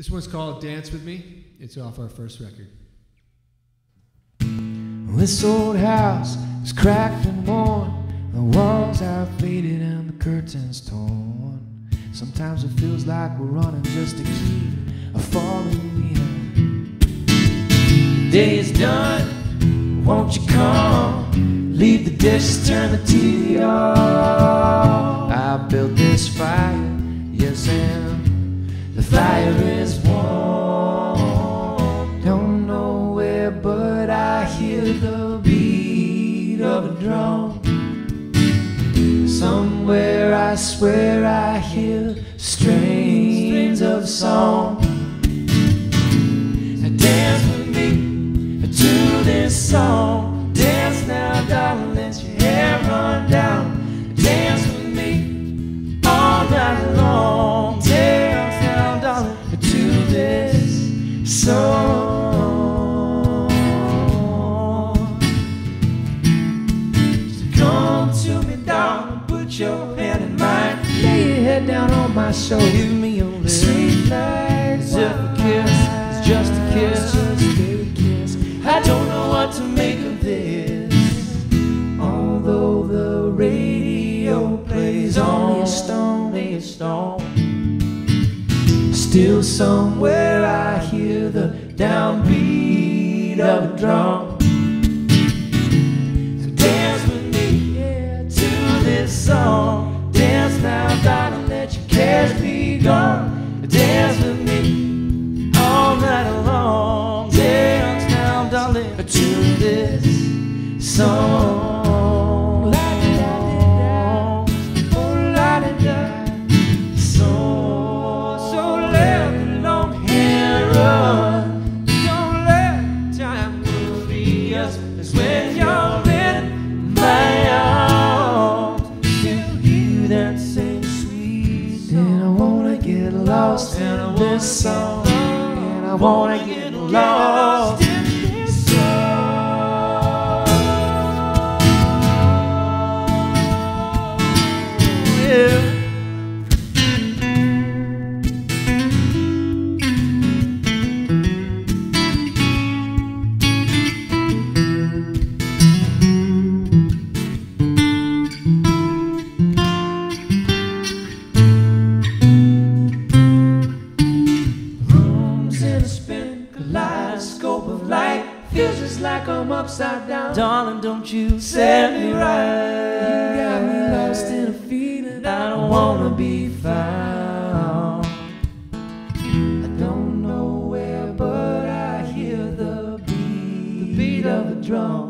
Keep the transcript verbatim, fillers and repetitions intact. This one's called Dance With Me. It's off our first record. This old house is cracked and worn, the walls are faded and the curtains torn. Sometimes it feels like we're running just to keep a falling wheel. Day is done, won't you come? Leave the dishes, turn the T V off. I built this fire, yes, and the fire is warm. Don't know where, but I hear the beat of a drum. Somewhere I swear I hear strains of song. Now dance with me to this song. Dance now, darling, let your hair run down. Dance with me all night long. Dance now, darling, to this song. Your hand in mine, lay your head down on my shoulder. Give me your lips, sweet like wine. A kiss, it's just a kiss, just a kiss. I don't know what to make of this. Although the radio plays on, only a stone. Still somewhere I hear the downbeat of a drum. Song. Dance now, darling, let your cares be gone. Dance with me all night long. Dance now, darling, to this song. La-di-da-di-da, oh la-di-da. So, so let the long hair run. Don't let time worry us, 'cause when you're in my arms, lost in this song, and I wanna get lost in this song. Yeah. Upside down, darling, don't you set me right. You got me lost in a feeling I don't wanna be found. I don't know where, but I hear the beat, the beat of a drum.